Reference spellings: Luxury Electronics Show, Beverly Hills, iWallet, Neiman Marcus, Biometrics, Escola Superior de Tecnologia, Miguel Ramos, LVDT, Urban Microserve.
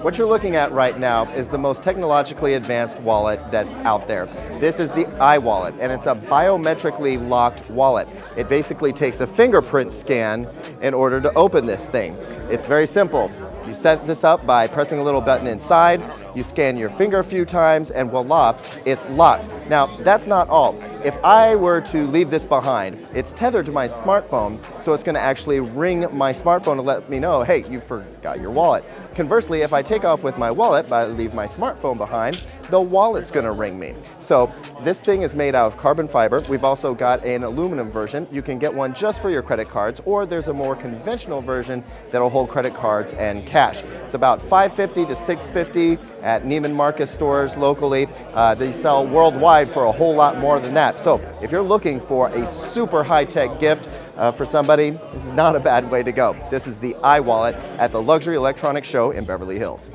What you're looking at right now is the most technologically advanced wallet that's out there. This is the iWallet, and it's a biometrically locked wallet. It basically takes a fingerprint scan in order to open this thing. It's very simple. You set this up by pressing a little button inside, you scan your finger a few times, and voila, it's locked. Now, that's not all. If I were to leave this behind, it's tethered to my smartphone, so it's gonna actually ring my smartphone to let me know, hey, you forgot your wallet. Conversely, if I take off with my wallet, but I leave my smartphone behind, the wallet's gonna ring me. So this thing is made out of carbon fiber. We've also got an aluminum version. You can get one just for your credit cards, or there's a more conventional version that'll hold credit cards and cash. It's about $550 to $650 at Neiman Marcus stores locally. They sell worldwide for a whole lot more than that. So if you're looking for a super high-tech gift for somebody, this is not a bad way to go. This is the iWallet at the Luxury Electronics Show in Beverly Hills.